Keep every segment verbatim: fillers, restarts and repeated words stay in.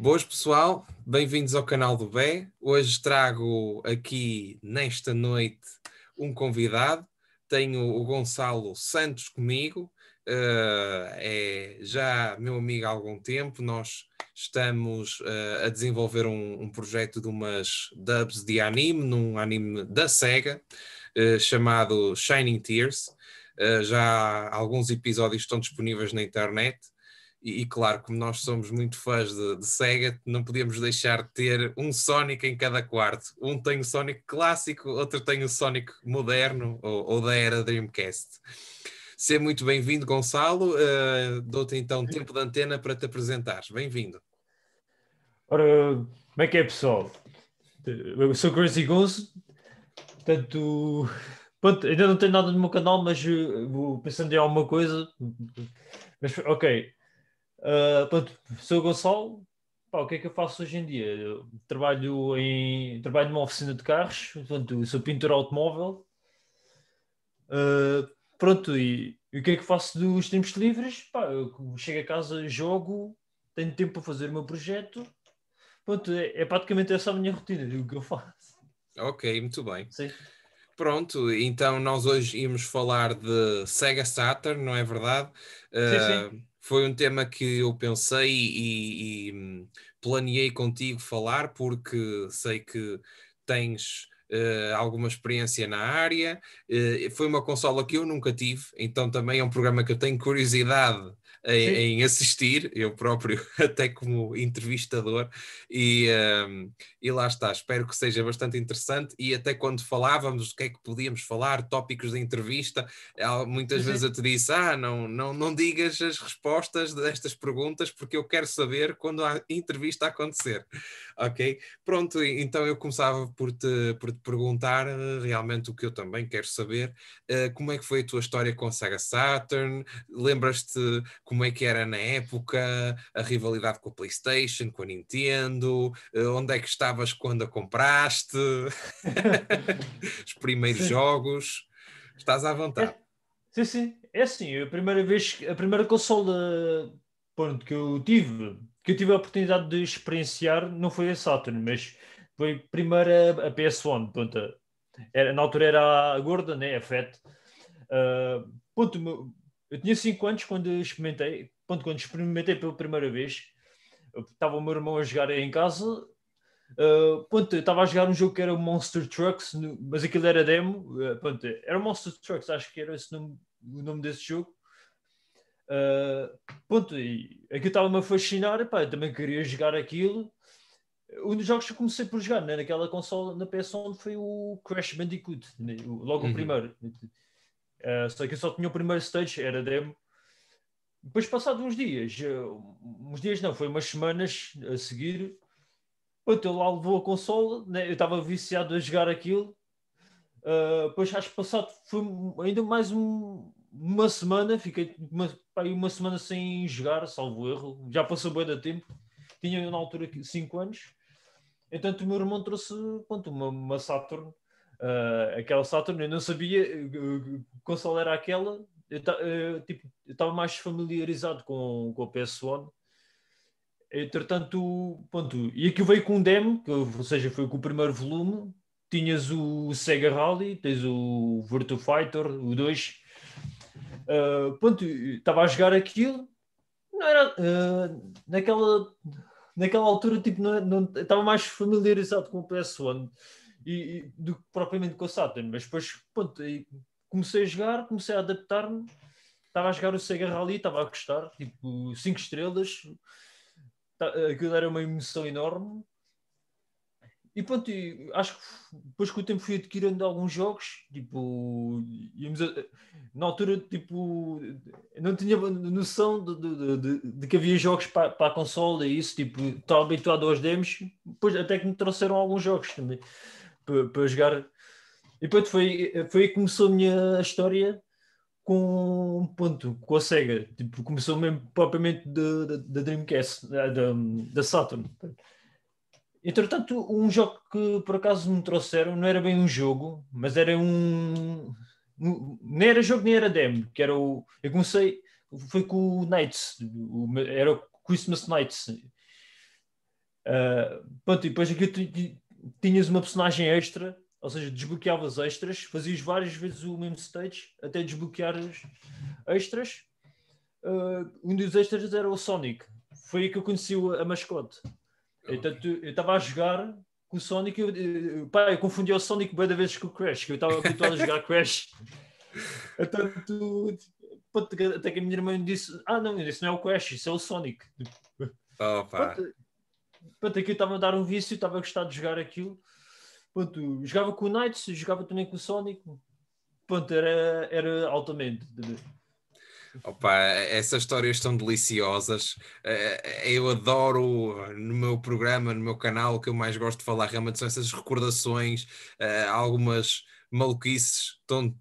Boas pessoal, bem-vindos ao canal do Bé. Hoje trago aqui nesta noite um convidado. Tenho o Gonçalo Santos comigo, uh, é já meu amigo há algum tempo. Nós estamos uh, a desenvolver um, um projeto de umas dubs de anime, num anime da SEGA, uh, chamado Shining Tears. Uh, já alguns episódios estão disponíveis na internet. E, e claro, como nós somos muito fãs de, de SEGA, não podíamos deixar de ter um Sonic em cada quarto. Um tem o Sonic clássico, outro tem o Sonic moderno, ou, ou da era Dreamcast. Seja muito bem-vindo, Gonçalo. Uh, dou-te então tempo de antena para te apresentares. Bem-vindo. Ora, como é que é, pessoal? Eu sou Crazy Gonçalo, portanto, pronto, ainda não tenho nada no meu canal, mas vou pensando em alguma coisa. Mas, ok. Uh, pronto, sou o Gonçalo. Pá, o que é que eu faço hoje em dia? Eu trabalho, em, trabalho numa oficina de carros, portanto, sou pintor automóvel. Uh, pronto, e, e o que é que faço dos tempos livres? Pá, eu chego a casa, jogo, tenho tempo para fazer o meu projeto. Pronto, é, é praticamente essa a minha rotina, digo o que eu faço. Ok, muito bem. Sim. Pronto, então nós hoje íamos falar de Sega Saturn, não é verdade? Uh, sim, sim. Foi um tema que eu pensei e, e planeei contigo falar, porque sei que tens uh, alguma experiência na área. Uh, foi uma consola que eu nunca tive, então também é um programa que eu tenho curiosidade em, em assistir, eu próprio, até como entrevistador. E, um, e lá está, espero que seja bastante interessante. E até quando falávamos o que é que podíamos falar, tópicos de entrevista, muitas vezes eu te disse, ah, não, não, não digas as respostas destas perguntas, porque eu quero saber quando a entrevista acontecer. Ok? Pronto, então eu começava por te, por te perguntar realmente o que eu também quero saber. Uh, como é que foi a tua história com a Sega Saturn? Lembras-te como é que era na época, a rivalidade com a PlayStation, com a Nintendo, onde é que estavas quando a compraste, os primeiros sim. jogos, estás à vontade. É, sim, sim, é assim, a primeira vez, a primeira consola pronto, que eu tive, que eu tive a oportunidade de experienciar não foi a Saturn, mas foi a primeira, a P S um, pronto, era, na altura era a gorda, né, a Fat, uh, pronto, eu tinha cinco anos quando experimentei, pronto, quando experimentei pela primeira vez. Estava o meu irmão a jogar em casa, uh, pronto, eu estava a jogar um jogo que era o Monster Trucks, mas aquilo era demo, uh, pronto, era o Monster Trucks, acho que era esse nome, o nome desse jogo. Uh, pronto, e aquilo estava-me a fascinar, pá, eu também queria jogar aquilo. Um dos jogos que eu comecei por jogar, né, naquela consola, na P S um, foi o Crash Bandicoot, né, logo uhum. o primeiro. Uh, só que eu só tinha o primeiro stage, era demo. Depois, passados uns dias, uh, uns dias não, foi umas semanas a seguir, pronto, ele lá levou a consola, né? Eu estava viciado a jogar aquilo. Uh, depois, acho que passado, foi ainda mais um, uma semana, fiquei uma, uma semana sem jogar, salvo erro, já passou bem de tempo, tinha na altura cinco anos. Entretanto, o meu irmão trouxe pronto, uma, uma Saturn. Uh, aquela Saturn, eu não sabia que console era aquela. Eu estava tipo, mais familiarizado com, com a P S um. Entretanto, pronto, e aqui veio com um demo, que, ou seja, foi com o primeiro volume. Tinhas o Sega Rally, tens o Virtua Fighter, o dois. Uh, pronto, estava a jogar aquilo. Não era, uh, naquela, naquela altura, tipo, estava mais familiarizado com o P S um. E, e, do que propriamente com o Saturn, mas depois pronto, comecei a jogar, comecei a adaptar-me, estava a jogar o Sega Rally, estava a gostar, tipo cinco estrelas, aquilo era uma emoção enorme, e pronto, e acho que depois que o tempo fui adquirindo alguns jogos, tipo, íamos a, na altura tipo, não tinha noção de, de, de, de que havia jogos para, para a consola e isso, tipo, estava habituado aos demos, depois até que me trouxeram alguns jogos também. Para jogar, e pronto, foi, foi aí que começou a minha história com, pronto, com a SEGA, tipo, começou mesmo propriamente da Dreamcast, da Saturn. Entretanto, um jogo que por acaso me trouxeram, não era bem um jogo, mas era um, um nem era jogo nem era demo, que era o, eu comecei, foi com o Nights, o, era o Christmas Nights. Uh, pronto, e depois aqui tinhas uma personagem extra, ou seja, desbloqueavas extras, fazias várias vezes o mesmo stage até desbloquear extras. Uh, um dos extras era o Sonic. Foi aí que eu conheci a mascote. Então, eu estava a jogar com o Sonic, eu, eu, pá, eu confundia o Sonic bem da vez com o Crash, que eu estava habituado a jogar Crash. Então, tu, pô, até que a minha irmã me disse: ah, não, isso não é o Crash, isso é o Sonic. Opa. Pronto, pronto, aqui eu estava a dar um vício, estava a gostar de jogar aquilo. Pronto, jogava com o Knights, jogava também com o Sonic. Pronto, era, era altamente. Opa, essas histórias são deliciosas. Eu adoro no meu programa, no meu canal, o que eu mais gosto de falar realmente são essas recordações, algumas maluquices,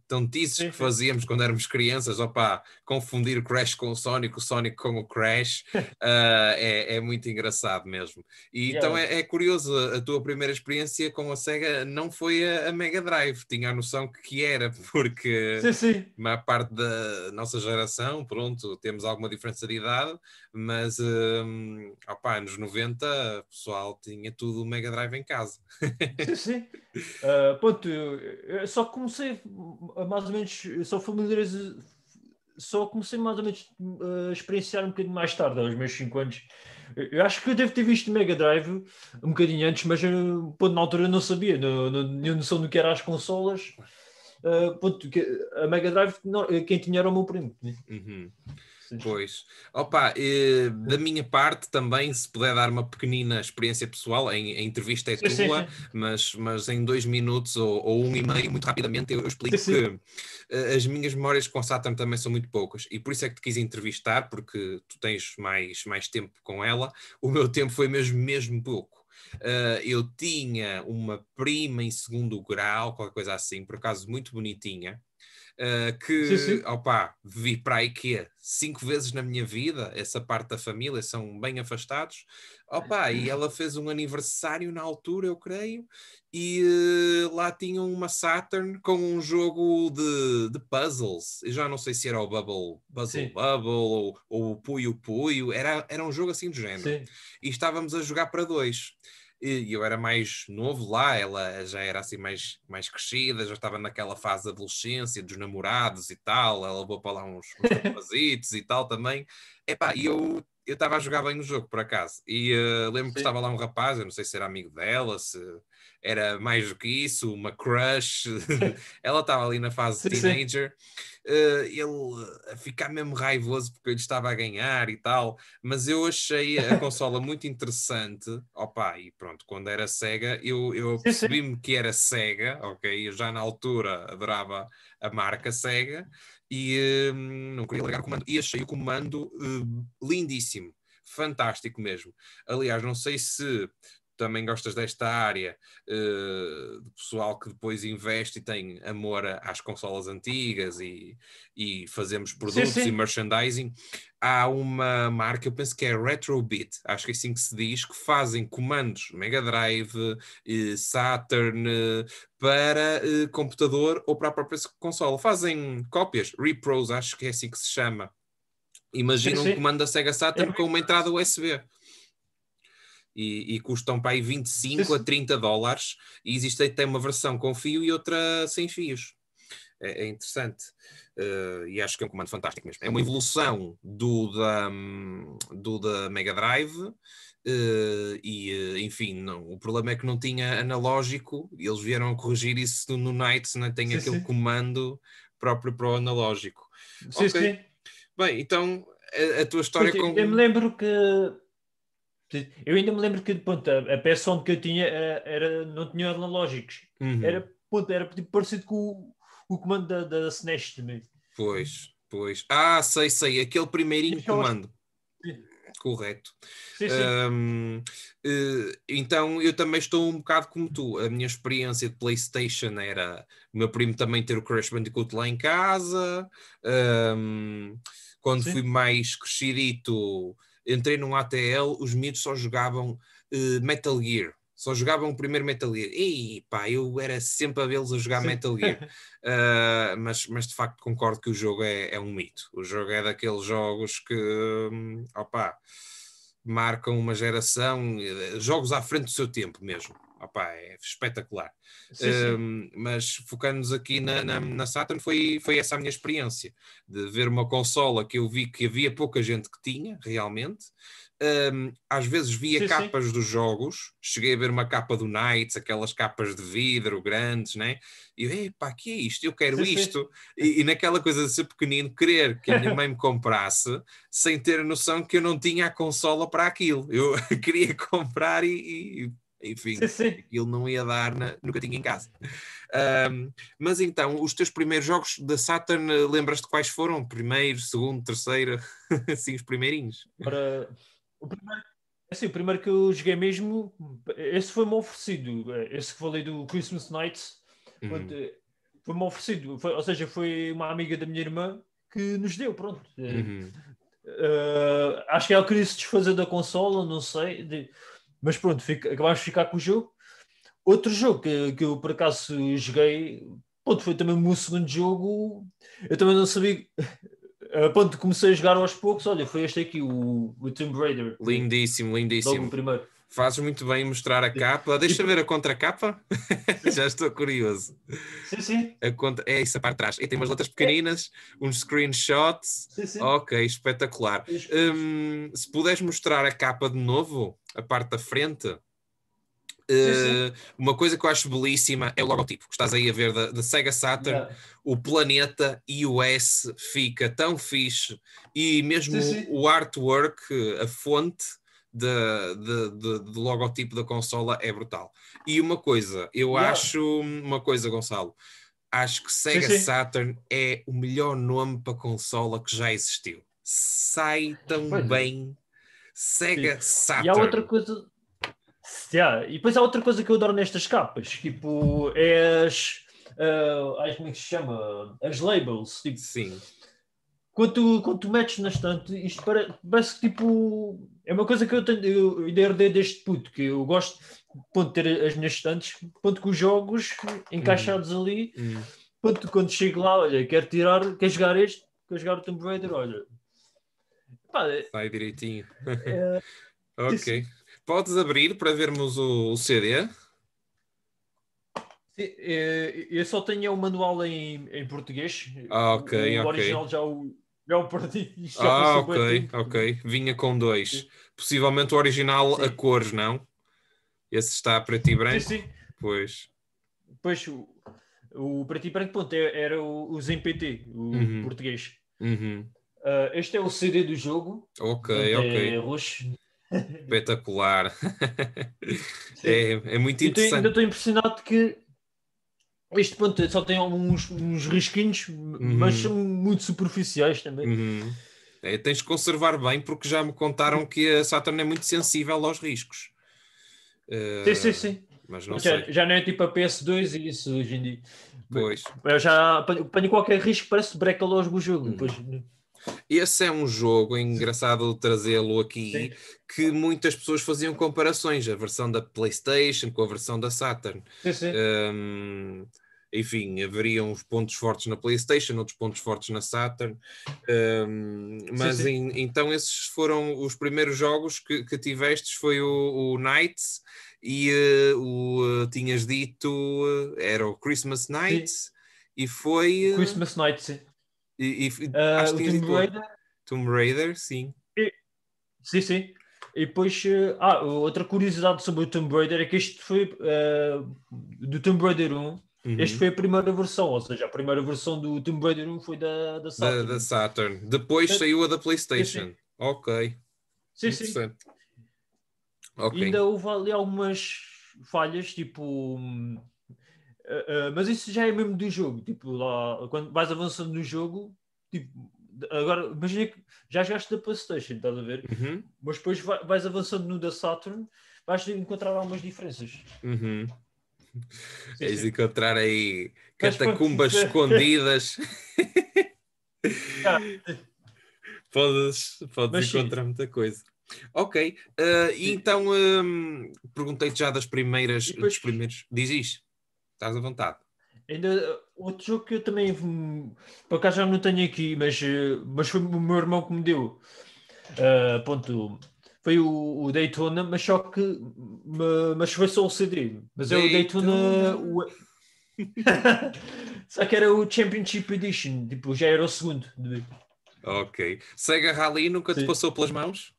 tontices que fazíamos quando éramos crianças. Opa, confundir o Crash com o Sonic, o Sonic com o Crash, uh, é, é muito engraçado mesmo. E yeah. Então é, é curioso, a tua primeira experiência com a Sega não foi a, a Mega Drive, tinha a noção que era, porque sim, sim. A maior parte da nossa geração, pronto, temos alguma diferença de idade, mas um, opa, nos noventa o pessoal tinha tudo o Mega Drive em casa. Sim, sim. Uh, pronto, eu só comecei mais ou menos, só familiarizo, só comecei mais ou menos a experienciar um bocadinho mais tarde, aos meus cinco anos. Eu acho que eu devo ter visto Mega Drive um bocadinho antes, mas eu, pô, na altura não sabia, não, não tinha noção do que eram as consolas. Uh, pô, a Mega Drive, quem tinha era o meu primo. Uhum. Pois, opa, eh, da minha parte também, se puder dar uma pequenina experiência pessoal, em, a entrevista é tua, sim, sim. Mas, mas em dois minutos ou, ou um e meio, muito rapidamente, eu, eu explico sim, sim. que eh, as minhas memórias com Saturn também são muito poucas, e por isso é que te quis entrevistar, porque tu tens mais, mais tempo com ela. O meu tempo foi mesmo, mesmo pouco. Uh, eu tinha uma prima em segundo grau, qualquer coisa assim, por acaso muito bonitinha. Uh, que, sim, sim. Opa, vi para a IKEA cinco vezes na minha vida, essa parte da família, são bem afastados, opa, e ela fez um aniversário na altura, eu creio, e uh, lá tinha uma Saturn com um jogo de, de puzzles, eu já não sei se era o Bubble Puzzle sim. Bubble ou, ou o Puyo Puyo, era, era um jogo assim do género, sim. E estávamos a jogar para dois. E eu era mais novo lá, ela já era assim mais, mais crescida, já estava naquela fase da adolescência, dos namorados e tal, ela levou para lá uns, uns rapazitos e tal também. Epá, e eu eu estava a jogar bem o jogo, por acaso, e uh, lembro sim. que estava lá um rapaz, eu não sei se era amigo dela, se era mais do que isso, uma crush, ela estava ali na fase sim, teenager, uh, ele a ficar mesmo raivoso porque ele estava a ganhar e tal, mas eu achei a consola muito interessante, opa, e pronto, quando era Sega, eu, eu percebi-me que era Sega, ok, eu já na altura adorava a marca Sega, e hum, não queria largar o comando, e achei o comando hum, lindíssimo, fantástico mesmo. Aliás, não sei se também gostas desta área hum, do pessoal que depois investe e tem amor às consolas antigas e, e fazemos produtos sim, sim. e merchandising. Há uma marca, eu penso que é Retrobit, acho que é assim que se diz, que fazem comandos Mega Drive, Saturn, para computador ou para a própria consola. Fazem cópias, repros, acho que é assim que se chama. Imagina um comando da Sega Saturn com uma entrada U S B. E, e custam para aí vinte e cinco a trinta dólares. E existe até uma versão com fio e outra sem fios. É interessante, uh, e acho que é um comando fantástico mesmo. É uma evolução do da, do da Mega Drive, uh, e enfim, não, o problema é que não tinha analógico, eles vieram a corrigir isso no Nights, não tem sim, aquele sim. comando próprio para o analógico. Sim, okay. sim. Bem, então a, a tua história eu, com... Eu me lembro que... Eu ainda me lembro que pronto, a, a peça onde que eu tinha era, era, não tinha analógicos, uhum. era, pronto, era tipo, parecido com o o comando da, da S N E S também. Pois, pois. Ah, sei, sei. Aquele primeirinho comando. Correto. Sim, sim. Um, então, eu também estou um bocado como tu. A minha experiência de PlayStation era o meu primo também ter o Crash Bandicoot lá em casa. Um, quando sim. fui mais crescidito, entrei num A T L, os miúdos só jogavam uh, Metal Gear. Só jogavam o primeiro Metal Gear. E pá, eu era sempre a vê-los a jogar sim. Metal Gear. Uh, mas, mas de facto concordo que o jogo é, é um mito. O jogo é daqueles jogos que, opá, marcam uma geração, jogos à frente do seu tempo mesmo. Opa, é espetacular. Sim, sim. Um, mas focando-nos aqui na, na, na Saturn, foi, foi essa a minha experiência, de ver uma consola que eu vi que havia pouca gente que tinha, realmente. Um, às vezes via sim, capas sim. dos jogos, cheguei a ver uma capa do Knights, aquelas capas de vidro grandes, né? E eu, epá, que é isto? Eu quero sim, isto. Sim. E, e naquela coisa de ser pequenino, querer que a minha mãe me comprasse, sem ter a noção que eu não tinha a consola para aquilo. Eu queria comprar e... e enfim, sim, sim. aquilo não ia dar na, nunca tinha em casa. Um, mas então, os teus primeiros jogos da Saturn, lembras-te quais foram? Primeiro, segundo, terceiro, assim, os primeirinhos? Para... O primeiro, assim, o primeiro que eu joguei mesmo, esse foi-me oferecido, esse que falei do Christmas Nights, uhum. foi-me oferecido, foi, ou seja, foi uma amiga da minha irmã que nos deu, pronto. Uhum. Uh, acho que ela queria se desfazer da consola, não sei... De... Mas pronto, fica, acabámos de ficar com o jogo. Outro jogo que, que eu por acaso joguei, pronto, foi também o meu segundo jogo. Eu também não sabia. Pronto, comecei a jogar aos poucos. Olha, foi este aqui, o, o Tomb Raider. Lindíssimo, lindíssimo. Primeiro. Fazes muito bem mostrar a capa. Deixa eu ver a contracapa. Já estou curioso. Sim, sim. A contra... É isso, a parte de trás. E tem umas letras pequeninas, uns screenshots. Sim, sim. Ok, espetacular. Hum, se puderes mostrar a capa de novo, a parte da frente, uh, uma coisa que eu acho belíssima é o logotipo que estás aí a ver da, da Sega Saturn, yeah. o planeta e o S fica tão fixe, e mesmo sim, sim. o artwork, a fonte de, de, de, do logotipo da consola é brutal. E uma coisa, eu yeah. acho uma coisa, Gonçalo, acho que Sega sim, sim. Saturn é o melhor nome para consola que já existiu. Sai tão Foi. bem... Sega Saturn. E há outra coisa... Yeah. E depois há outra coisa que eu adoro nestas capas, tipo, é as... Uh, as como é que se chama? As labels, tipo... Sim. Quando tu, quando tu metes na estante, isto parece, parece que, tipo... É uma coisa que eu tenho... Eu herdei deste puto, que eu gosto de ter as minhas estantes, ponto com os jogos encaixados hum. ali, hum. ponto quando chego lá, olha, quero tirar, quero jogar este, quero jogar o Tomb Raider, olha... Sai direitinho. É, ok. Isso. Podes abrir para vermos o, o C D? Sim, é, eu só tenho o manual em, em português. Ah, ok, o, o ok. O original já o, já o perdi. Já ah, ok, ok. Vinha com dois. Sim. Possivelmente o original sim. a cores, não? Esse está preto e branco? Sim, sim. Pois. Pois, o, o preto e branco, ponto, era os em P T, o uhum. português. Uhum. Uh, este é o C D do jogo. Ok, ok. É roxo. Espetacular. é, é muito interessante. Ainda estou impressionado que este ponto só tem uns, uns risquinhos, uhum. mas são muito superficiais também. Uhum. É, tens de conservar bem, porque já me contaram que a Saturn é muito sensível aos riscos. Uh, sim, sim, sim. Mas não já, sei. Já não é tipo a P S dois e isso hoje em dia. Pois. Eu já apanho qualquer risco, parece breca logo o jogo. Uhum. Depois... Esse é um jogo, é engraçado trazê-lo aqui, sim. que muitas pessoas faziam comparações, a versão da PlayStation com a versão da Saturn. Sim, sim. Um, enfim, haveriam pontos fortes na PlayStation, outros pontos fortes na Saturn. Um, mas sim, sim. Em, então esses foram os primeiros jogos que, que tivestes, foi o, o Nights e uh, o, uh, tinhas dito, uh, era o Christmas Nights sim. e foi... Uh, Christmas Nights, sim. E, e, uh, acho que o Tomb Raider. Tomb Raider, sim. E, sim, sim. E depois, uh, ah, outra curiosidade sobre o Tomb Raider é que este foi uh, do Tomb Raider um, uhum. este foi a primeira versão, ou seja, a primeira versão do Tomb Raider um foi da, da Saturn. Da, da Saturn. Depois sim. saiu a da PlayStation. Sim, sim. Ok. Sim, sim. Okay. Ainda houve ali algumas falhas, tipo... Uh, uh, mas isso já é mesmo do jogo, tipo, lá, quando vais avançando no jogo, tipo, agora, imagina que já jogaste da PlayStation, estás a ver? Uhum. Mas depois vai, vais avançando no da Saturn, vais encontrar algumas diferenças. Uhum. Sim, vais sim. encontrar aí catacumbas mas, escondidas. podes podes mas, encontrar sim. muita coisa. Ok, uh, e então um, perguntei-te já das primeiras, depois, dos primeiros, diz isto. Estás à vontade. Ainda, outro jogo que eu também, por acaso já não tenho aqui, mas, mas foi o meu irmão que me deu. Uh, ponto, foi o, o Daytona, mas só que mas foi só o C D, mas é o Daytona o... só que era o Championship Edition, tipo, já era o segundo. Ok. Sega Rally nunca Sim. te passou pelas mãos?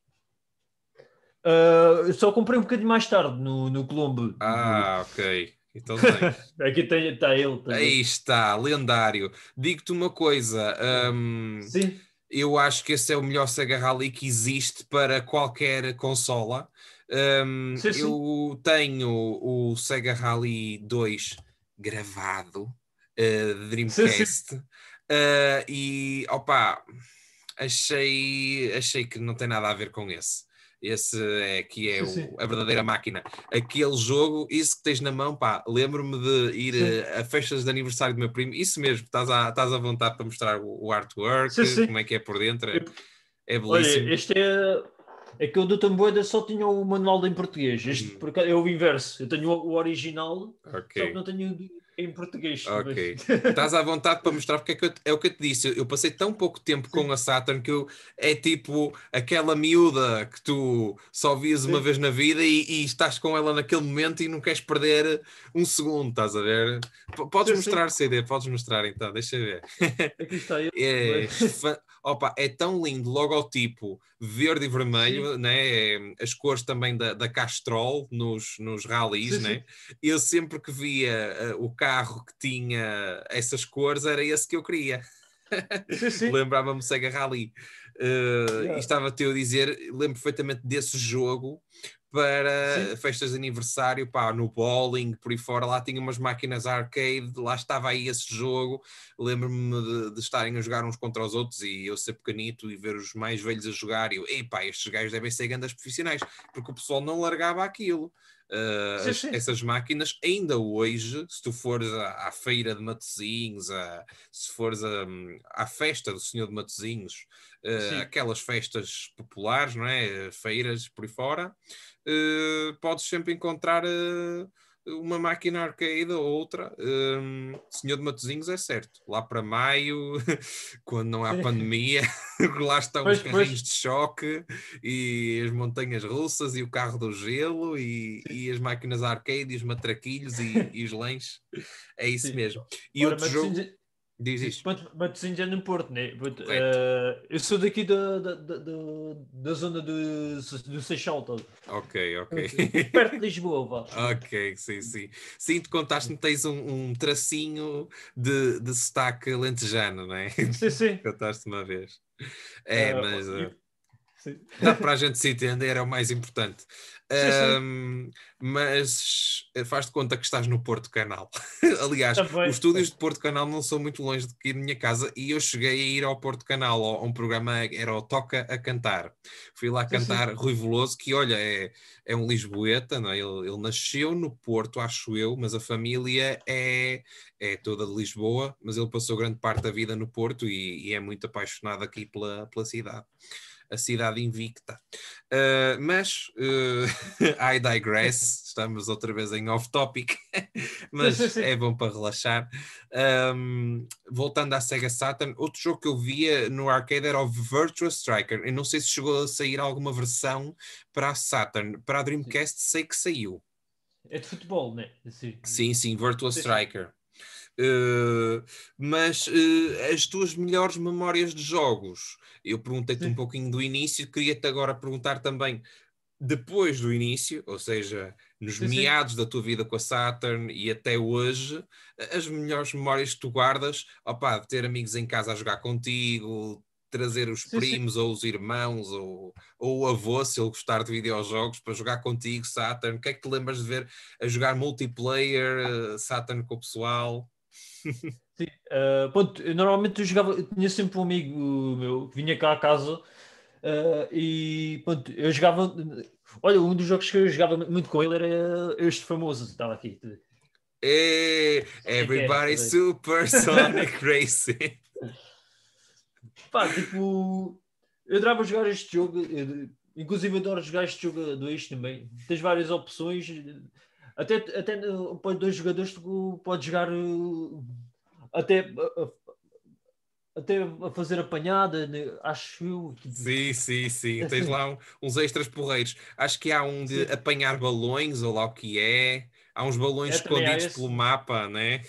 Uh, eu só comprei um bocadinho mais tarde no, no Colombo. Ah, no... ok. Então aqui tem, está ele. Tá Aí ele. Está, lendário. Digo-te uma coisa. Um, Sim. Eu acho que esse é o melhor Sega Rally que existe para qualquer consola. Um, sim, sim. Eu tenho o Sega Rally dois gravado, uh, Dreamcast, sim, sim. Uh, e opa, achei, achei que não tem nada a ver com esse. Esse é que é sim, o, sim. a verdadeira máquina. Aquele jogo, isso que tens na mão, pá, lembro-me de ir sim. a festas de aniversário do meu primo, isso mesmo, estás à, estás à vontade para mostrar o, o artwork, sim, sim. como é que é por dentro, é, é belíssimo. Olha, este é, é que o do Tamboeda só tinha o manual em português, este hum. é o inverso, eu tenho o original, okay. só que não tenho em português. Ok, mas... estás à vontade para mostrar, porque é, que eu, é o que eu te disse, eu, eu passei tão pouco tempo com a Saturn que eu, é tipo aquela miúda que tu só vias uma Sim. vez na vida e, e estás com ela naquele momento e não queres perder um segundo, estás a ver? P- podes Sim. mostrar C D, podes mostrar então, deixa ver. Aqui está eu. É, opa, é tão lindo, logotipo verde e vermelho, né? As cores também da, da Castrol nos, nos rallies, sim, né? Sim. Eu sempre que via uh, o carro que tinha essas cores, era esse que eu queria. Lembrava-me Sega Rally. Uh, yeah. E estava a te dizer, lembro perfeitamente desse jogo para sim. festas de aniversário, pá, no bowling, por aí fora, lá tinha umas máquinas arcade, lá estava aí esse jogo, lembro-me de, de estarem a jogar uns contra os outros e eu ser pequenito e ver os mais velhos a jogar e eu, ei pá, estes gajos devem ser grandes profissionais, porque o pessoal não largava aquilo. Uh, sim, sim. Essas máquinas, ainda hoje, se tu fores à, à feira de Matosinhos, a, se fores a, à festa do Senhor de Matosinhos, uh, aquelas festas populares, não é? Feiras por aí fora, uh, podes sempre encontrar uh, uma máquina arcade ou outra. Uh, Senhor de Matosinhos é certo, lá para maio, quando não há sim. pandemia, lá estão pois, os carrinhos pois. de choque e as montanhas russas e o carro do gelo e, e as máquinas arcade e os matraquilhos e, e os lãs. É isso sim. mesmo. E Ora, outro jogo... Sim... Diz isso. Matosinhos é no Porto, né? But, uh, eu sou daqui da, da, da, da zona do, do Seixal todo. Ok, ok. Perto de Lisboa, vá. Ok, sim, sim. Sim, tu contaste-me que tens um, um tracinho de, de sotaque lentejano, não é? Sim, sim. Contaste-me uma vez. É, uh, mas... Uh, sim. Dá para a gente se entender, é o mais importante. Um, mas faz-te conta que estás no Porto Canal. Aliás, os estúdios de Porto Canal não são muito longe de aqui da minha casa e eu cheguei a ir ao Porto Canal, a um programa, era o Toca a Cantar. Fui lá cantar sim, sim. Rui Veloso, que olha, é, é um lisboeta, não é? Ele, ele nasceu no Porto, acho eu, mas a família é, é toda de Lisboa, mas ele passou grande parte da vida no Porto e, e é muito apaixonado aqui pela, pela cidade. A cidade invicta. Uh, mas, uh, I digress, estamos outra vez em off-topic, mas é bom para relaxar. Um, voltando à Sega Saturn, outro jogo que eu via no arcade era o Virtua Striker. Eu não sei se chegou a sair alguma versão para a Saturn. Para a Dreamcast sei que saiu. É de futebol, não é? Sim, sim, sim Virtua Striker. Uh, mas uh, as tuas melhores memórias de jogos, eu perguntei-te Sim. um pouquinho do início, queria-te agora perguntar também depois do início, ou seja, nos Sim. meados da tua vida com a Saturn e até hoje, as melhores memórias que tu guardas, opá, de ter amigos em casa a jogar contigo, trazer os sim, primos sim. ou os irmãos ou, ou o avô, se ele gostar de videojogos, para jogar contigo Saturn. O que é que te lembras de ver a jogar multiplayer Saturn com o pessoal? Sim, uh, pronto, eu normalmente eu jogava, eu tinha sempre um amigo meu que vinha cá à casa uh, e pronto, eu jogava, olha, um dos jogos que eu jogava muito com ele era este famoso que estava aqui. Hey, everybody Super Sonic Racing. Pá, tipo, eu adorava jogar este jogo, eu, inclusive adoro jogar este jogo a dois também. Tens várias opções, até, até para dois jogadores tu podes jogar até até a fazer apanhada, acho eu. Sim, sim, sim. Tens lá um, uns extras porreiros. Acho que há um de sim. apanhar balões, ou lá o que é. Há uns balões é, escondidos é pelo mapa, né?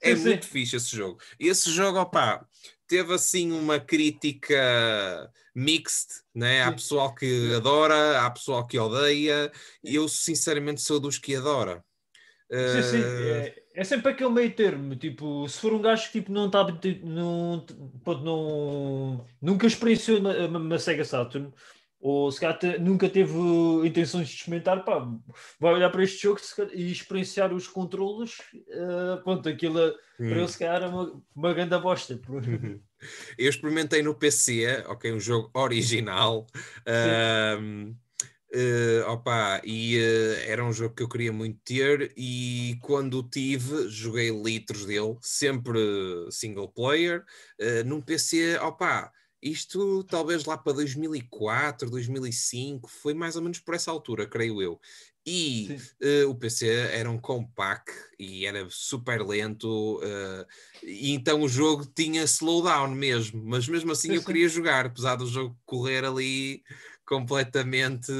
É sim, muito sim. fixe esse jogo. Esse jogo, opá, teve assim uma crítica mixed, né? Há pessoal que adora, há pessoal que odeia. Eu, sinceramente, sou dos que adora. Sim, uh... sim. É, é sempre aquele meio termo. Tipo, se for um gajo que tipo, não está... Não, não, nunca experienciou uma Sega Saturn, ou se calhar nunca teve intenções de experimentar, pá, vai olhar para este jogo e experienciar os controlos, uh, pronto, aquilo hum. para ele se calhar é uma, uma grande bosta. Eu experimentei no P C, ok, um jogo original, uh, uh, opa, e uh, era um jogo que eu queria muito ter, e quando o tive, joguei litros dele, sempre single player, uh, num P C, opa, isto talvez lá para dois mil e quatro, dois mil e cinco, foi mais ou menos por essa altura, creio eu. E uh, o P C era um compact e era super lento, uh, e então o jogo tinha slowdown mesmo, mas mesmo assim sim, eu sim. queria jogar, apesar do jogo correr ali completamente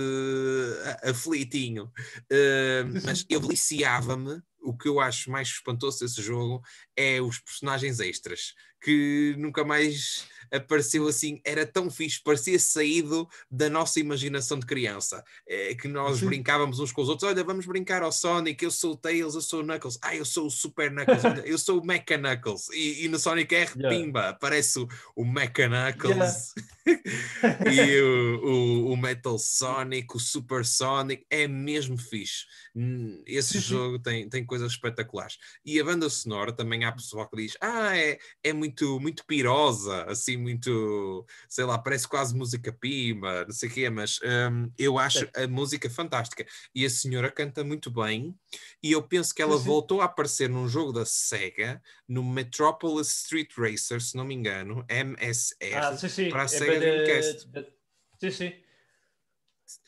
aflitinho. Uh, mas eu deliciava-me. O que eu acho mais espantoso desse jogo é os personagens extras, que nunca mais apareceu assim, era tão fixe, parecia saído da nossa imaginação de criança, é, que nós sim. brincávamos uns com os outros, olha, vamos brincar ao Sonic, eu sou o Tails, eu sou o Knuckles, ah, eu sou o Super Knuckles, eu sou o Mecha Knuckles, e, e no Sonic R, yeah. pimba, aparece o, o Mecha Knuckles, yeah. e o, o, o Metal Sonic, o Super Sonic, é mesmo fixe, esse jogo tem, tem coisas espetaculares, e a banda sonora também há pessoal que diz, ah, é, é muito, muito pirosa, assim, muito, sei lá, parece quase música pima, não sei o quê, mas um, eu acho a música fantástica. E a senhora canta muito bem, e eu penso que ela sim, sim. voltou a aparecer num jogo da SEGA, no Metropolis Street Racer, se não me engano, M S R, ah, sim, sim. para a é SEGA Dreamcast. Sim, sim.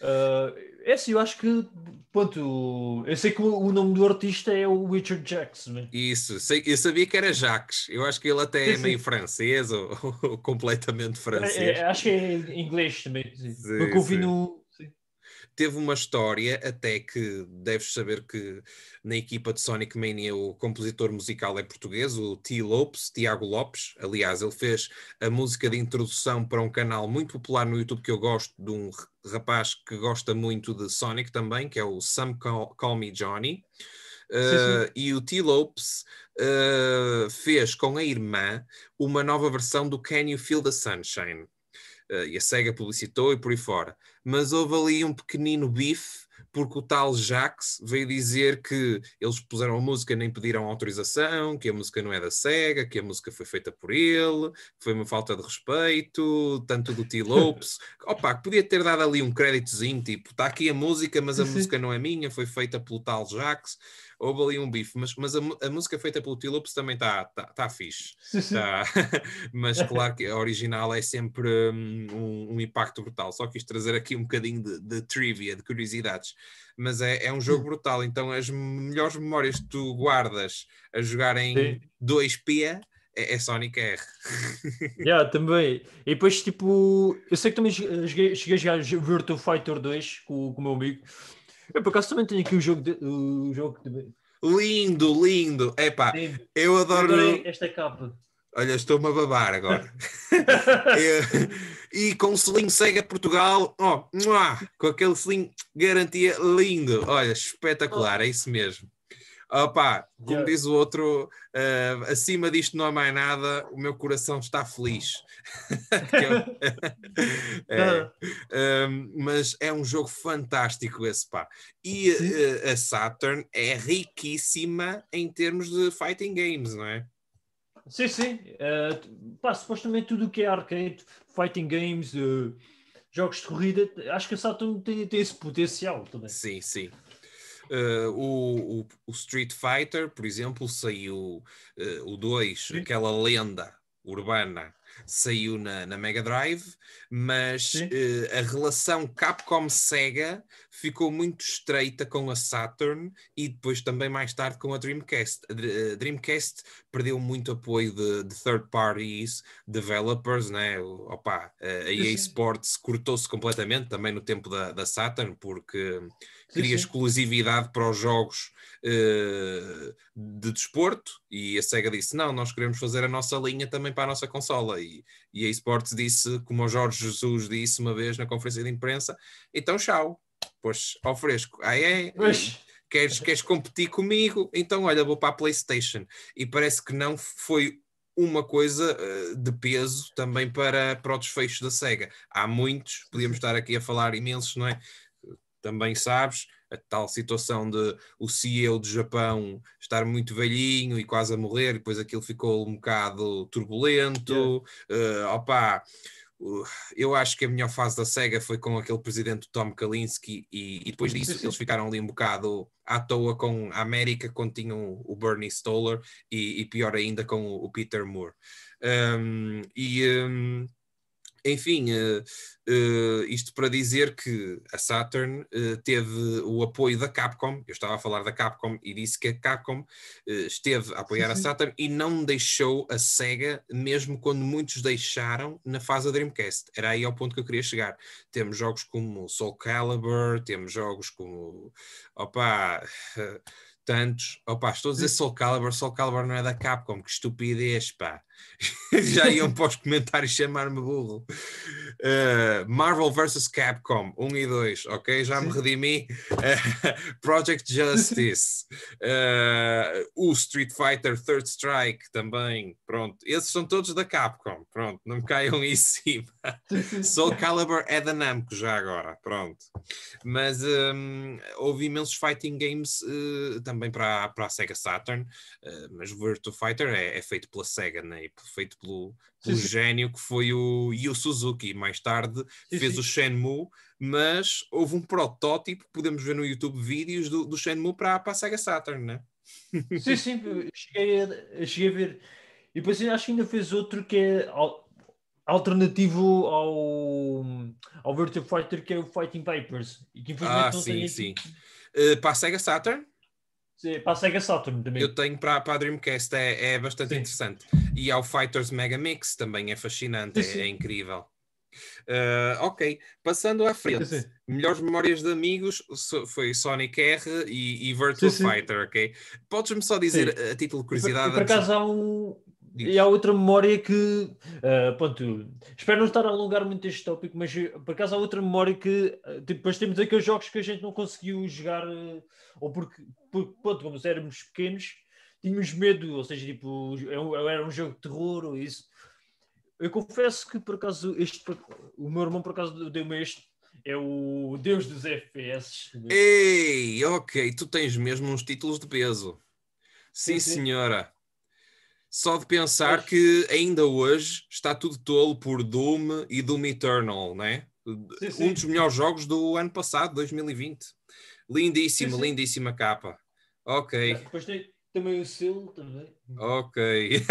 Uh, é assim, eu acho que pronto, eu sei que o nome do artista é o Richard Jax, né? Isso, sei, eu sabia que era Jax, eu acho que ele até sim, é meio sim. francês ou, ou completamente francês, é, é, acho que é inglês também, sim. Sim, porque eu vi no... sim. Teve uma história até que deves saber que na equipa de Sonic Mania o compositor musical é português, o Tee Lopes, Tiago Lopes. Aliás, ele fez a música de introdução para um canal muito popular no YouTube que eu gosto, de um rapaz que gosta muito de Sonic também, que é o Some Call, Call Me Johnny. Uh, sim, sim. E o Tee Lopes uh, fez com a irmã uma nova versão do Can You Feel the Sunshine? Uh, e a SEGA publicitou e por aí fora. Mas houve ali um pequenino bife, porque o tal Jax veio dizer que eles puseram a música, nem pediram autorização, que a música não é da SEGA, que a música foi feita por ele, que foi uma falta de respeito, tanto do Tee Lopes. Opa, que podia ter dado ali um créditozinho, tipo, está aqui a música, mas a sim. música não é minha, foi feita pelo tal Jax. Houve ali um bife, mas, mas a, a música feita pelo Tee Lopes também está tá, tá fixe. Tá. Mas claro que a original é sempre um, um impacto brutal. Só quis trazer aqui um bocadinho de, de trivia, de curiosidades. Mas é, é um jogo brutal. Então as melhores memórias que tu guardas a jogar em sim. dois P é, é Sonic R. Já, yeah, também. E depois, tipo, eu sei que também cheguei, cheguei a jogar Virtua Fighter dois com, com o meu amigo. Eu por acaso também tenho aqui o jogo de, o jogo de... lindo, lindo. Epá, sim. eu adoro eu esta capa. Olha, estou-me a babar agora. E, e com o selinho Sega Portugal, oh, com aquele selinho garantia lindo. Olha, espetacular, é isso mesmo. Opá, como yeah. diz o outro, uh, acima disto não há mais nada, o meu coração está feliz. é, um, mas é um jogo fantástico esse, pá. E uh, a Saturn é riquíssima em termos de fighting games, não é? Sim, sim. Uh, pá, supostamente tudo o que é arcade, fighting games, uh, jogos de corrida, acho que a Saturn tem, tem esse potencial também. Sim, sim. Uh, o, o, o Street Fighter, por exemplo, saiu uh, o dois, aquela lenda urbana, saiu na, na Mega Drive, mas uh, a relação Capcom-Sega ficou muito estreita com a Saturn e depois também mais tarde com a Dreamcast. A Dreamcast perdeu muito apoio de, de third parties, developers, né? Opa, a E A Sports cortou-se completamente também no tempo da, da Saturn, porque queria exclusividade para os jogos uh, de desporto, e a Sega disse, não, nós queremos fazer a nossa linha também para a nossa consola, e, e a E A Sports disse, como o Jorge Jesus disse uma vez na conferência de imprensa, então tchau, pois ao fresco, ah é? Queres, queres competir comigo? Então olha, vou para a PlayStation, e parece que não foi uma coisa uh, de peso também para, para o desfecho da Sega. Há muitos, podíamos estar aqui a falar imensos, não é? Também sabes, a tal situação de o C E O do Japão estar muito velhinho e quase a morrer, depois aquilo ficou um bocado turbulento. Yeah. Uh, opa, uh, eu acho que a melhor fase da SEGA foi com aquele presidente Tom Kalinske, e, e depois disso eles ficaram ali um bocado à toa com a América, quando tinham o Bernie Stoller e, e pior ainda com o, o Peter Moore. Um, e... Um, Enfim, uh, uh, isto para dizer que a Saturn uh, teve o apoio da Capcom. Eu estava a falar da Capcom e disse que a Capcom uh, esteve a apoiar, sim, sim, a Saturn e não deixou a Sega, mesmo quando muitos deixaram na fase da Dreamcast. Era aí ao ponto que eu queria chegar. Temos jogos como Soul Calibur, temos jogos como... Opa... Uh, tantos, opa, estou a dizer Soul Calibur, Soul Calibur não é da Capcom, que estupidez, pá. Já iam para os comentários chamar-me burro. Uh, Marvel versus. Capcom, um e dois, ok? Já me redimi. Uh, Project Justice. Uh, o Street Fighter Third Strike também, pronto. Esses são todos da Capcom, pronto, não me caiam em cima. Soul Calibur é da Namco já agora, pronto. Mas um, houve imensos fighting games uh, também Também para, para a Sega Saturn, uh, mas o Virtua Fighter é, é feito pela Sega, né? E feito pelo, pelo sim, sim. gênio que foi o Yu Suzuki. Mais tarde sim, fez sim. o Shenmue, mas houve um protótipo, podemos ver no YouTube vídeos do, do Shenmue para, para a Sega Saturn, né? Sim, sim, cheguei a, cheguei a ver. E depois acho que ainda fez outro que é al, alternativo ao, ao Virtua Fighter, que é o Fighting Papers. E que infelizmente ah, não sim, tem sim. Uh, para a Sega Saturn? Para a Sega Saturn também. Eu tenho para, para a Dreamcast, é, é bastante sim. interessante. E ao Fighters Mega Mix também é fascinante, sim, sim. É, é incrível. Uh, ok, passando à frente, sim, sim. melhores memórias de amigos foi Sonic R e, e Virtua sim, sim. Fighter, ok? Podes-me só dizer sim. a título de curiosidade? E por acaso há, um... há outra memória que. Uh, pronto, espero não estar a alongar muito este tópico, mas por acaso há outra memória que. Depois temos aqueles jogos que a gente não conseguiu jogar, ou porque. Porque, pronto, como éramos pequenos, tínhamos medo, ou seja, tipo, era um jogo de terror ou isso. Eu confesso que, por acaso, este, o meu irmão, por acaso, deu-me este, é o Deus dos F P S. Ei, ok, tu tens mesmo uns títulos de peso. Sim, sim, sim. senhora. Só de pensar mas... que, ainda hoje, está tudo tolo por Doom e Doom Eternal, não é? Sim, sim. Um dos melhores jogos do ano passado, dois mil e vinte. Lindíssima, sim, sim. lindíssima capa. Ok. Depois tem também o selo também. Ok.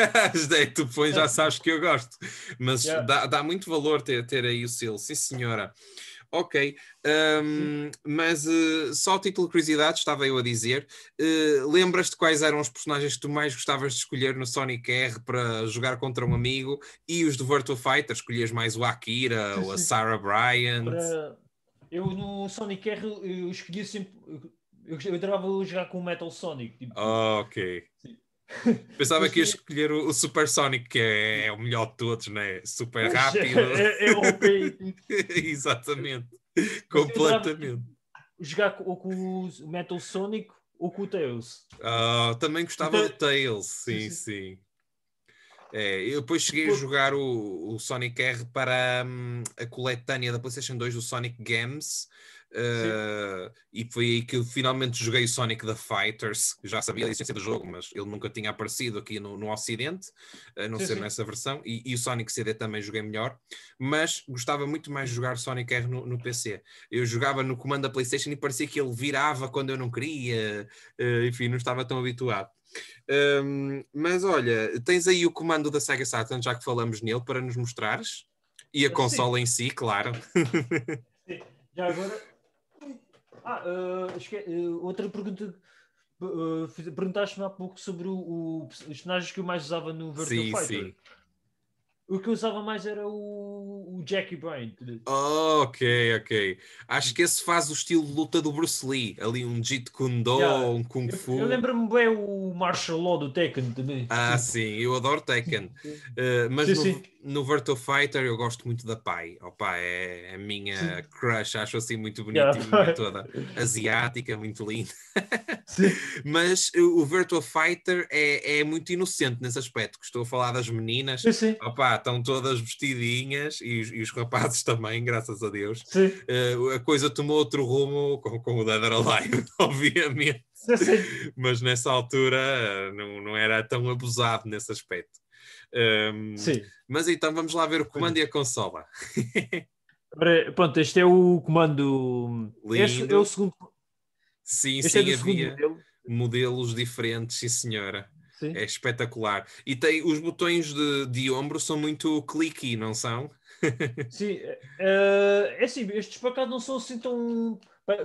Tu pões, já sabes que eu gosto. Mas yeah. dá, dá muito valor ter, ter aí o selo. Sim, senhora. Ok. Um, mas uh, só o título de curiosidade, estava eu a dizer. Uh, Lembras-te quais eram os personagens que tu mais gostavas de escolher no Sonic R para jogar contra um amigo? E os do Virtua Fighter? Escolhias mais o Akira sim, ou a Sarah Bryant? Para... Eu no Sonic R eu escolhia sempre. Eu, eu adorava jogar com o Metal Sonic. Tipo. Oh, ok. Sim. Pensava eu que ia escolher o, o Super Sonic, que é, é o melhor de todos, né? Super rápido. É, é O P. Exatamente. Mas completamente. Jogar com, ou com o Metal Sonic ou com o Tails. Oh, também gostava então, do Tails, sim, sim. sim. É, eu depois cheguei a jogar o, o Sonic R para hum, a coletânea da PlayStation dois do Sonic Games uh, e foi aí que eu finalmente joguei o Sonic the Fighters. Já sabia a existência do jogo, mas ele nunca tinha aparecido aqui no, no Ocidente, a não sim, ser sim. nessa versão, e, e o Sonic C D também joguei melhor, mas gostava muito mais de jogar Sonic R no, no P C. Eu jogava no comando da PlayStation e parecia que ele virava quando eu não queria, uh, enfim, não estava tão habituado. Um, mas olha, tens aí o comando da Sega Saturn, já que falamos nele, para nos mostrares. E a consola em si, claro. Sim. Já agora Ah, uh, esque... uh, outra pergunta. Uh, Perguntaste-me há pouco sobre o, o, os personagens que eu mais usava no Virtua sim, Fighter. Sim. O que eu usava mais era o, o Jackie Bryan. Oh, ok, ok. Acho que esse faz o estilo de luta do Bruce Lee. Ali um Jeet Kune Do, yeah. um Kung eu, Fu. Eu lembro-me bem o Martial Law do Tekken também. Ah, sim. Eu adoro Tekken. uh, mas sim, no, sim. no Virtua Fighter eu gosto muito da Pai. Oh, Pai é a minha crush. Acho assim muito bonita. Yeah. Toda asiática, muito linda. Mas o Virtua Fighter é, é muito inocente nesse aspecto. Que estou a falar das meninas. Sim, sim. Oh, pá, estão todas vestidinhas e os, e os rapazes também, graças a Deus. Uh, a coisa tomou outro rumo com, com o Dead or Alive, obviamente. Sim, sim. Mas nessa altura não, não era tão abusado nesse aspecto. Um, sim. Mas então vamos lá ver o comando sim. e a consola. Pronto, este é o comando. Lindo. Este é o segundo. Sim, este sim, é havia modelo. modelos diferentes, sim senhora. Sim. É espetacular. E tem, os botões de, de ombro são muito clicky, não são? Sim. Uh, é assim, estes por acaso não são assim tão...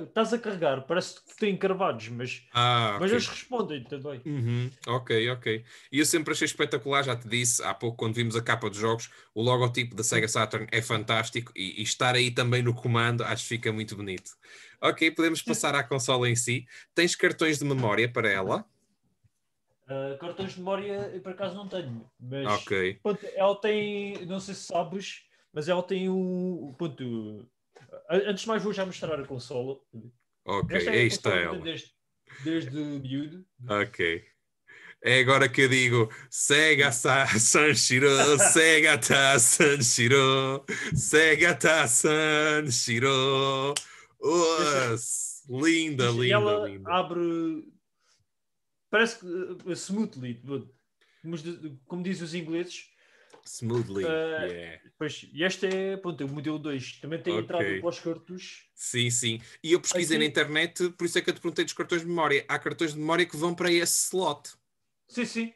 Estás a carregar, parece que têm carvados, mas, ah, okay. mas eles respondem também. Uhum. Ok, ok. E eu sempre achei espetacular, já te disse há pouco, quando vimos a capa dos jogos, o logotipo da Sega Saturn é fantástico e, e estar aí também no comando acho que fica muito bonito. Ok, podemos passar à consola em si. Tens cartões de memória para ela? Uh, cartões de memória eu por acaso não tenho, mas okay. pronto, ela tem, não sei se sabes, mas ela tem um ponto. Antes de mais vou já mostrar a consola. Ok, esta é aí está ela desde, desde o miúdo. Ok, é agora que eu digo Sega Sanshiro, Sega ta Sanshiro, Sega ta Sanshiro. Linda, linda, ela linda. Abre parece que uh, smoothly, mas, como dizem os ingleses. Smoothly, uh, yeah. Pois, e este é, pronto, é o modelo dois. Também tem okay. entrada para os cartuchos. Sim, sim. E eu pesquisei aqui na internet, por isso é que eu te perguntei dos cartões de memória. Há cartões de memória que vão para esse slot. Sim, sim.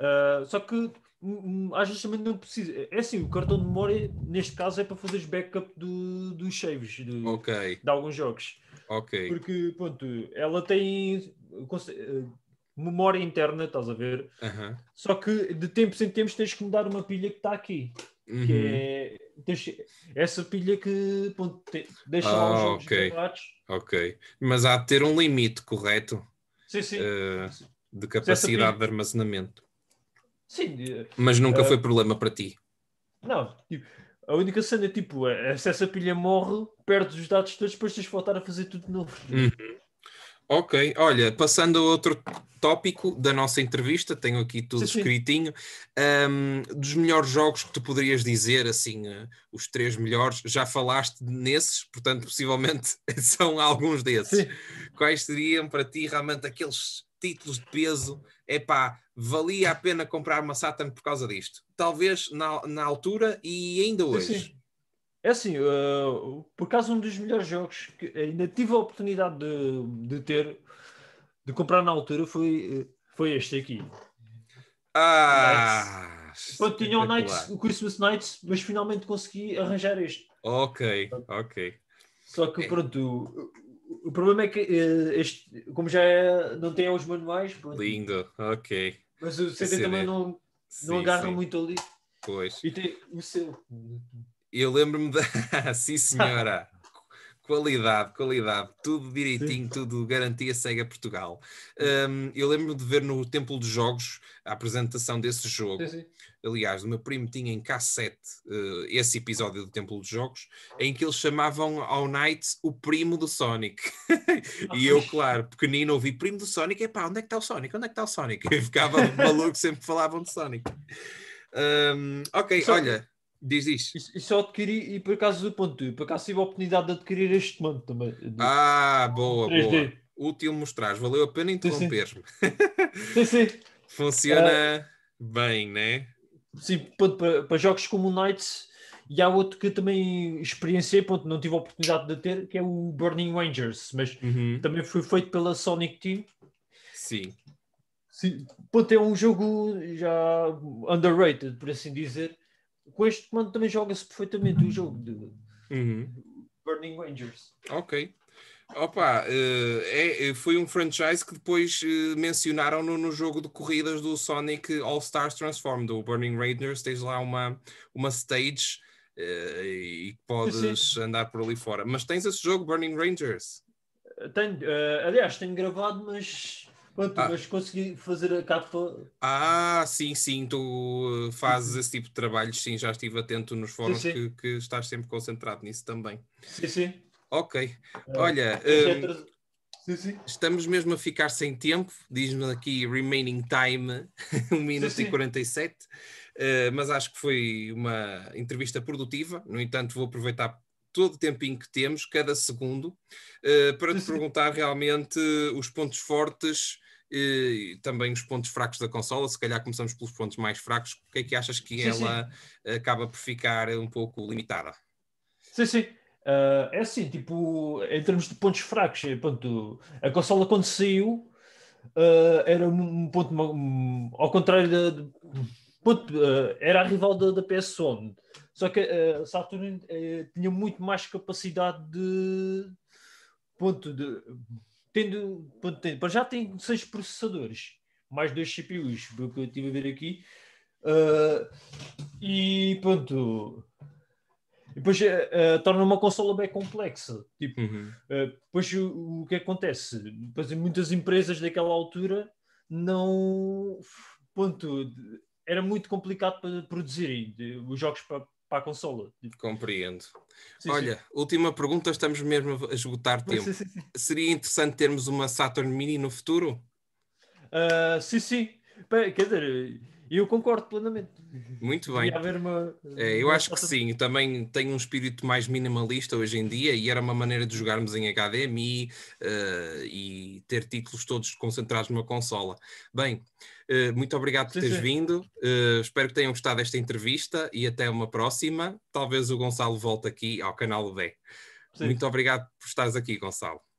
Uh, só que um, às vezes também não precisa. É assim, o cartão de memória, neste caso, é para fazeres backup do, dos saves do, okay. de alguns jogos. Ok. Porque, pronto, ela tem... Uh, memória interna, estás a ver? Uh-huh. Só que de tempos em tempos tens que mudar uma pilha que está aqui. Uh-huh. Que é tens, essa pilha que pronto, te, deixa lá os jogos gravados. Ok. Mas há de ter um limite, correto? Sim, sim. Uh, de capacidade pilha... de armazenamento. Sim. Mas nunca uh, foi problema para ti? Não. Tipo, a única cena é tipo, é, se essa pilha morre, perdes os dados todos, depois tens de voltar a fazer tudo de novo. Uh-huh. Ok, olha, passando a outro tópico da nossa entrevista, tenho aqui tudo sim, escritinho, um, dos melhores jogos que tu poderias dizer, assim, uh, os três melhores, já falaste nesses, portanto, possivelmente são alguns desses. Sim. Quais seriam para ti realmente aqueles títulos de peso, epá, valia a pena comprar uma Saturn por causa disto? Talvez na, na altura e ainda hoje. Sim. É assim, uh, por acaso um dos melhores jogos que ainda tive a oportunidade de, de ter, de comprar na altura, foi, foi este aqui. Ah! Quando tinha o, Nights, o Christmas Nights, mas finalmente consegui arranjar este. Ok, ok. Só que pronto, o, o problema é que este, como já é, não tem os manuais... Pronto, lindo, ok. Mas o C D sim, também não, não sim, agarra sim. muito ali. Pois. E tem o seu... Eu lembro-me da... Sim, senhora. Qualidade, qualidade. Tudo direitinho, sim. tudo garantia Sega Portugal. Um, eu lembro-me de ver no Templo dos Jogos a apresentação desse jogo. Sim, sim. Aliás, o meu primo tinha em cassete uh, esse episódio do Templo dos Jogos, em que eles chamavam ao Night o primo do Sonic. E eu, claro, pequenino, ouvi primo do Sonic. E pá, onde é que está o Sonic? Onde é que está o Sonic? Eu ficava maluco, sempre falavam de Sonic. Um, ok, Sonic. Olha... Diz isso. E só adquiri, e por acaso do ponto, e por acaso tive a oportunidade de adquirir este comando também. Ah, boa, três D. Boa. Útil mostrar, valeu a pena interromper-me. Sim, sim. sim. Funciona uh, bem, né? Sim, ponto, para, para jogos como o Knights, e há outro que também experienciei, ponto, não tive a oportunidade de ter, que é o Burning Rangers, mas uhum. também foi feito pela Sonic Team. Sim. Sim. Ponto, é um jogo já underrated, por assim dizer. Com este comando também joga-se perfeitamente o jogo de uhum. Burning Rangers. Ok. Opa, é, foi um franchise que depois mencionaram no, no jogo de corridas do Sonic All Stars Transform, do Burning Rangers. Tens lá uma, uma stage e podes Sim. andar por ali fora. Mas tens esse jogo, Burning Rangers? Tenho, uh, aliás, tenho gravado, mas... Pronto, ah. mas consegui fazer a capa. Ah, sim, sim, tu fazes esse tipo de trabalhos, sim, já estive atento nos fóruns sim, sim. Que, que estás sempre concentrado nisso também. Sim, sim. Ok, uh, olha, um, sim, sim. estamos mesmo a ficar sem tempo, diz-me aqui remaining time, um minuto e quarenta e sete, uh, mas acho que foi uma entrevista produtiva, no entanto vou aproveitar todo o tempinho que temos, cada segundo, uh, para te perguntar realmente uh, os pontos fortes uh, e também os pontos fracos da consola. Se calhar começamos pelos pontos mais fracos. O que é que achas que sim, ela sim. acaba por ficar um pouco limitada? Sim, sim. Uh, é assim, tipo, em termos de pontos fracos, pronto, a consola quando saiu uh, era um ponto, um, ao contrário da... De, ponto, uh, era a rival da, da P S um. Só que a uh, Saturn uh, tinha muito mais capacidade de... Ponto de... Tendo... Ponto, tendo para já tem seis processadores, mais dois C P Us, pelo que eu estive a ver aqui. Uh, e pronto... Depois uh, uh, torna uma consola bem complexa. Tipo, uhum. uh, depois o, o que acontece? Depois, muitas empresas daquela altura não... Ponto... Era muito complicado para produzirem os jogos para... para a consola. Compreendo. Sim, Olha, sim. última pergunta, estamos mesmo a esgotar tempo. Sim, sim, sim. Seria interessante termos uma Saturn Mini no futuro? Uh, sim, sim. Bem, quer dizer, eu concordo plenamente. Muito bem. Haver uma, é, eu uma acho Saturn... que sim. Também tenho um espírito mais minimalista hoje em dia e era uma maneira de jogarmos em H D M I uh, e ter títulos todos concentrados numa consola. Bem... Muito obrigado por teres sim, sim. vindo, uh, espero que tenham gostado desta entrevista e até uma próxima. Talvez o Gonçalo volte aqui ao canal B. Sim. Muito obrigado por estares aqui, Gonçalo.